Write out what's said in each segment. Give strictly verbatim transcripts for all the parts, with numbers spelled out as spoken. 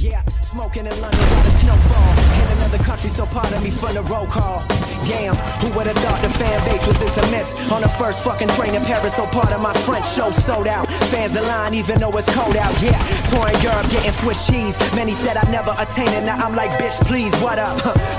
Yeah, smoking in London while the snow fall. In another country, so pardon me for the roll call. Damn, who would have thought the fan base was this immense? On the first fucking train in Paris, so part of my French show sold out. Fans in line even though it's cold out, yeah. Touring Europe, getting Swiss cheese. Many said I'd never attain it, now I'm like, bitch, please, what up?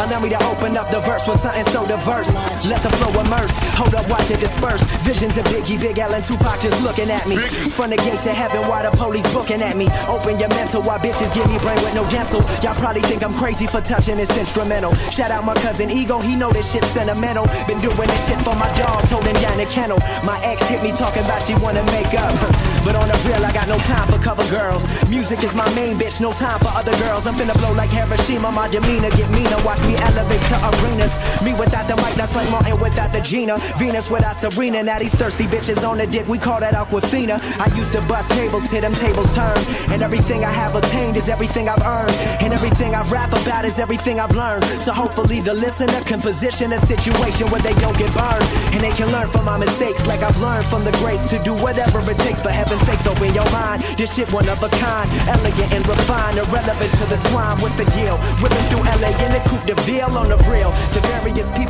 Allow me to open up the verse with something so diverse. Let the flow immerse, hold up, watch it disperse. Visions of Biggie, Big L and Tupac just looking at me. From the gate to heaven, why the police booking at me? Open your mental, why bitches give me brain with no dental. Y'all probably think I'm crazy for touching this instrumental. Shout out my cousin Ego, he know this shit's sentimental. Been doing this shit for my dogs, holding down the kennel. My ex hit me talking about she wanna make up. But on the real, I got no time for cover girls. Music is my main bitch, no time for other girls. I'm finna blow like Hiroshima, my demeanor get meaner. Watch me elevate to arenas. Me without the mic, that's like Martin without the Gina. Venus without Serena, now these thirsty bitches on the dick, we call that Aquafina. I used to bust tables, hit them tables turn. And everything I have obtained is everything I've earned. And everything I rap about is everything I've learned. So hopefully the listener can position a situation where they don't get burned. And they can learn from my mistakes like I've learned from the greats. To do whatever it takes, for heaven's sakes, open your mind. This shit one of a kind, elegant and refined, irrelevant to the swine. What's the deal? Whipping through L A in the Coupe de Ville on the real. To various people